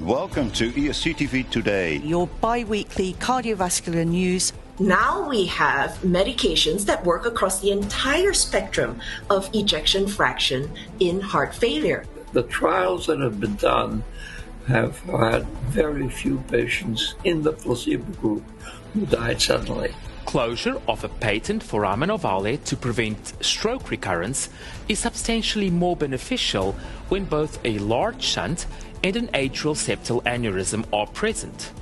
Welcome to ESC TV Today, your bi-weekly cardiovascular news. Now we have medications that work across the entire spectrum of ejection fraction in heart failure. The trials that have been done have had very few patients in the placebo group who died suddenly. Closure of a patent for Amenovale to prevent stroke recurrence is substantially more beneficial when both a large shunt and an atrial septal aneurysm are present.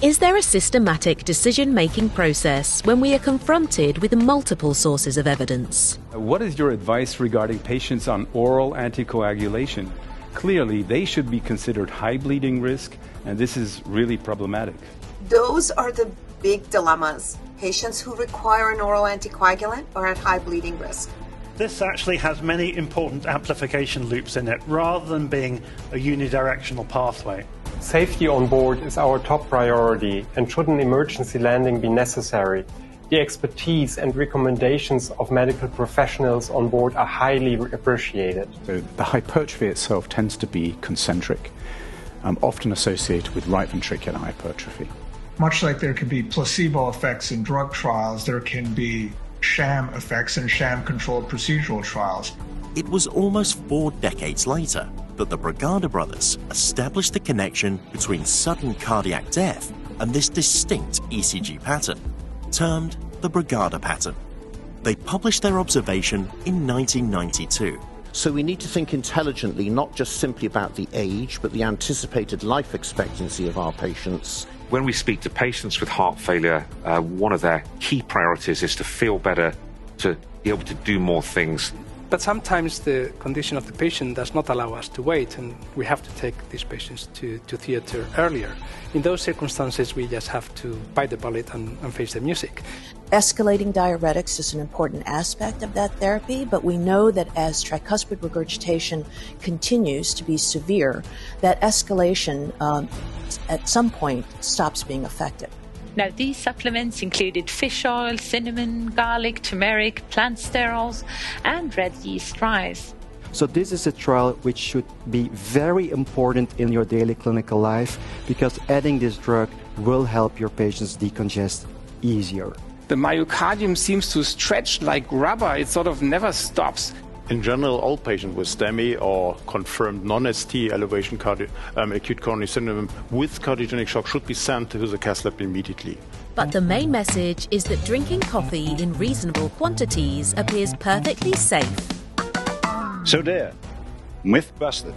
Is there a systematic decision-making process when we are confronted with multiple sources of evidence? What is your advice regarding patients on oral anticoagulation? Clearly, they should be considered high bleeding risk, and this is really problematic. Those are the big dilemmas. Patients who require an oral anticoagulant are at high bleeding risk. This actually has many important amplification loops in it, rather than being a unidirectional pathway. Safety on board is our top priority, and should an emergency landing be necessary, the expertise and recommendations of medical professionals on board are highly appreciated. The hypertrophy itself tends to be concentric, often associated with right ventricular hypertrophy. Much like there can be placebo effects in drug trials, there can be sham effects in sham-controlled procedural trials. It was almost 4 decades later that the Brugada brothers established the connection between sudden cardiac death and this distinct ECG pattern, termed the Brugada pattern. They published their observation in 1992. So we need to think intelligently, not just simply about the age, but the anticipated life expectancy of our patients. When we speak to patients with heart failure, one of their key priorities is to feel better, to be able to do more things. But sometimes the condition of the patient does not allow us to wait, and we have to take these patients to theatre earlier. In those circumstances, we just have to bite the bullet and face the music. Escalating diuretics is an important aspect of that therapy, but we know that as tricuspid regurgitation continues to be severe, that escalation at some point stops being effective. Now, these supplements included fish oil, cinnamon, garlic, turmeric, plant sterols, and red yeast rice. So this is a trial which should be very important in your daily clinical life, because adding this drug will help your patients decongest easier. The myocardium seems to stretch like rubber. It sort of never stops. In general, all patients with STEMI or confirmed non-ST elevation acute coronary syndrome with cardiogenic shock should be sent to the cath lab immediately. But the main message is that drinking coffee in reasonable quantities appears perfectly safe. So there, myth busted.